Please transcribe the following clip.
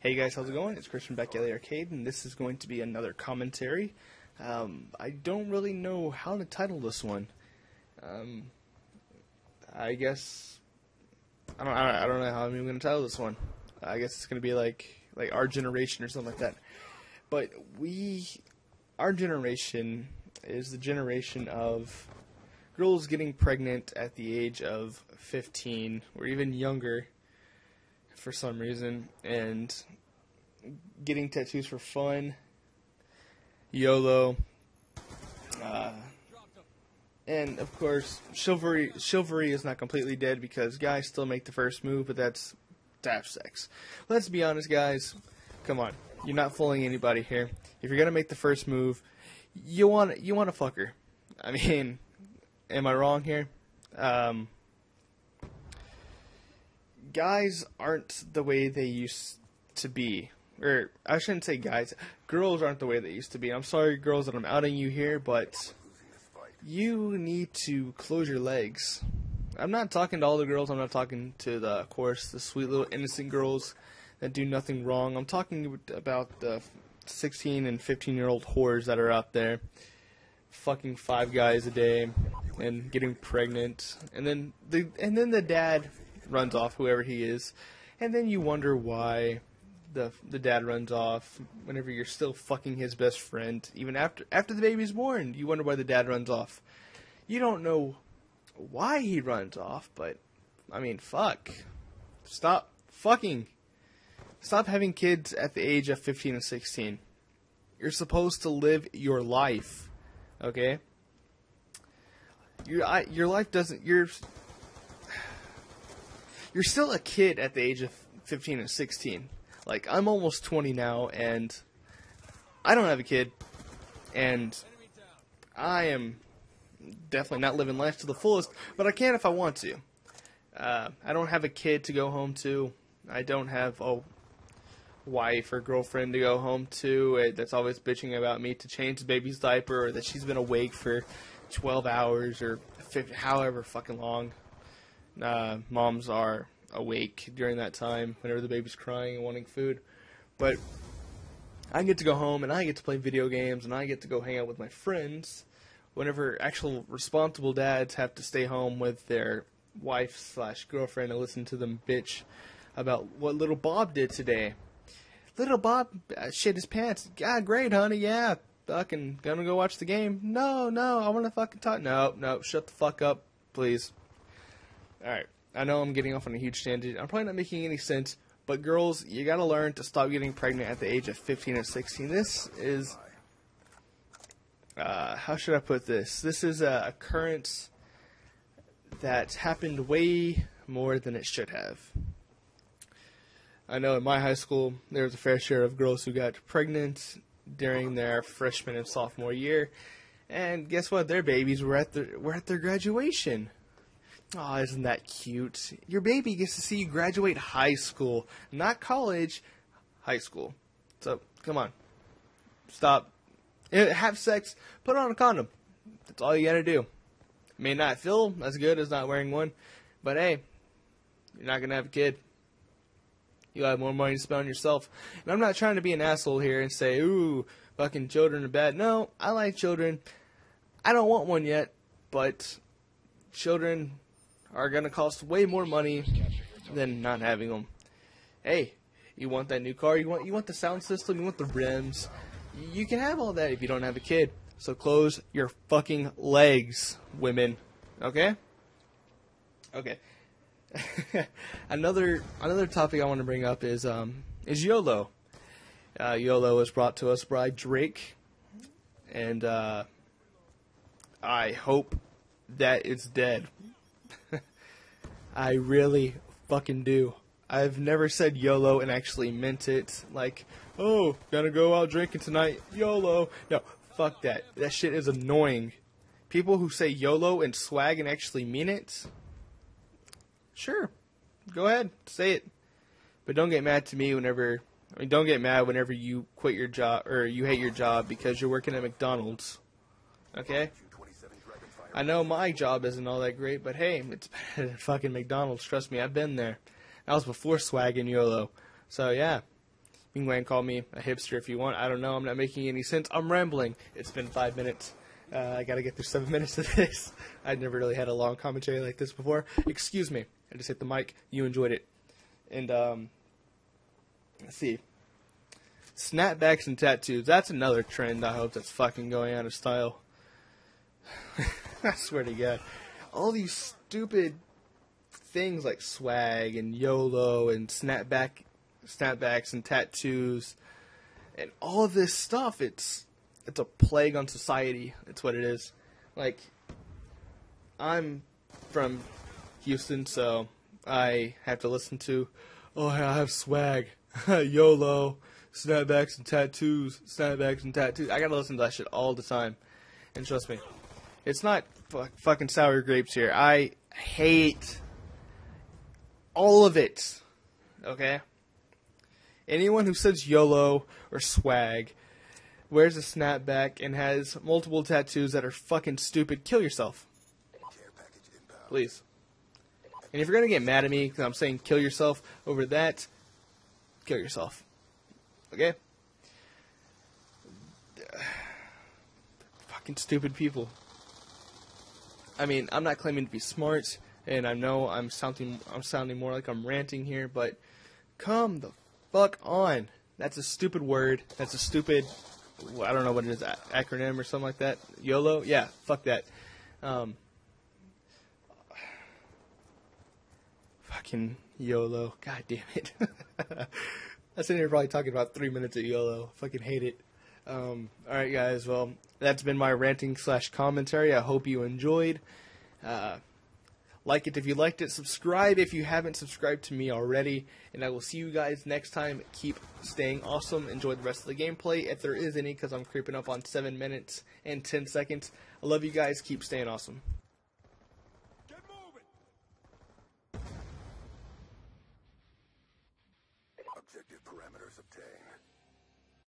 Hey guys, how's it going? It's Christian Becky, LA Arcade, and this is going to be another commentary. I don't really know how to title this one. I guess I don't know how I'm even going to title this one. I guess it's going to be like our generation or something like that. But our generation is the generation of girls getting pregnant at the age of 15 or even younger, for some reason, and getting tattoos for fun, YOLO, and of course chivalry is not completely dead because guys still make the first move, but that's tap sex. Let's be honest, guys. Come on, you're not fooling anybody here. If you're gonna make the first move, you want a fucker. I mean, am I wrong here? Guys aren't the way they used to be. Or, I shouldn't say guys. Girls aren't the way they used to be. I'm sorry, girls, that I'm outing you here, but you need to close your legs. I'm not talking to all the girls. I'm not talking to, of course, the sweet little innocent girls that do nothing wrong. I'm talking about the 16- and 15-year-old whores that are out there fucking 5 guys a day and getting pregnant. And then the dad runs off, whoever he is, and then you wonder why the dad runs off whenever you're still fucking his best friend. Even after the baby's born, you wonder why the dad runs off. You don't know why he runs off, but I mean, fuck. Stop fucking. Stop having kids at the age of 15 and 16. You're supposed to live your life, okay? Your life doesn't... You're still a kid at the age of 15 and 16. Like, I'm almost 20 now, and I don't have a kid, and I am definitely not living life to the fullest, but I can if I want to. I don't have a kid to go home to. I don't have a wife or girlfriend to go home to that's always bitching about me to change the baby's diaper, or that she's been awake for 12 hours or 50, however fucking long. Moms are awake during that time whenever the baby's crying and wanting food. But I get to go home and I get to play video games and I get to go hang out with my friends whenever actual responsible dads have to stay home with their wife/girlfriend and listen to them bitch about what little Bob did today. Little Bob shit his pants. God, great, honey, yeah. Fucking gonna go watch the game. No, I wanna fucking talk. No, shut the fuck up, please. Alright, I know I'm getting off on a huge tangent. I'm probably not making any sense, but girls, you gotta learn to stop getting pregnant at the age of 15 or 16. This is, how should I put this? This is an occurrence that happened way more than it should have. I know in my high school, there was a fair share of girls who got pregnant during their freshman and sophomore year, and guess what? Their babies were at their graduation. Aw, isn't that cute? Your baby gets to see you graduate high school. Not college, high school. So, come on. Stop. Have sex. Put on a condom. That's all you gotta do. It may not feel as good as not wearing one, but hey, you're not gonna have a kid. You'll have more money to spend on yourself. And I'm not trying to be an asshole here and say, ooh, fucking children are bad. No, I like children. I don't want one yet, but children are going to cost way more money than not having them. Hey, you want that new car? You want the sound system? You want the rims? You can have all that if you don't have a kid. So close your fucking legs, women. Okay? Okay. Another topic I want to bring up is YOLO. YOLO was brought to us by Drake. And I hope that it's dead. I really fucking do. I've never said YOLO and actually meant it. Like, oh, gonna go out drinking tonight, YOLO. No, fuck that. That shit is annoying. People who say YOLO and swag and actually mean it, sure, go ahead, say it. But don't get mad to me whenever, don't get mad whenever you quit your job or you hate your job because you're working at McDonald's. Okay? I know my job isn't all that great, but hey, it's better than fucking McDonald's. Trust me, I've been there. That was before swag and YOLO. So yeah, You can go ahead and call me a hipster if you want. I don't know. I'm not making any sense. I'm rambling. It's been 5 minutes. I got to get through 7 minutes of this. I've never really had a long commentary like this before. Excuse me. I just hit the mic. You enjoyed it. And, let's see. Snapbacks and tattoos. That's another trend I hope that's fucking going out of style. I swear to God. All these stupid things like swag and YOLO and snapbacks and tattoos and all of this stuff, it's a plague on society. It's what it is. Like, I'm from Houston, so I have to listen to, oh, I have swag, YOLO, snapbacks and tattoos, snapbacks and tattoos. I gotta listen to that shit all the time. And trust me, it's not fucking sour grapes here. I hate all of it, okay? Anyone who says YOLO or swag, wears a snapback, and has multiple tattoos that are fucking stupid, kill yourself. Please. And if you're going to get mad at me because I'm saying kill yourself over that, kill yourself. Okay? Fucking stupid people. I mean, I'm not claiming to be smart, and I know I'm sounding more like I'm ranting here, but come the fuck on. That's a stupid word. That's a stupid... I don't know what it is, acronym or something like that. YOLO? Yeah, fuck that. Fucking YOLO. God damn it. I'm sitting here probably talking about 3 minutes of YOLO. Fucking hate it. Alright, guys. Well, that's been my ranting / commentary. I hope you enjoyed. Like it if you liked it. Subscribe if you haven't subscribed to me already. And I will see you guys next time. Keep staying awesome. Enjoy the rest of the gameplay, if there is any, because I'm creeping up on 7 minutes and 10 seconds. I love you guys. Keep staying awesome. Get moving. Objective parameters obtained.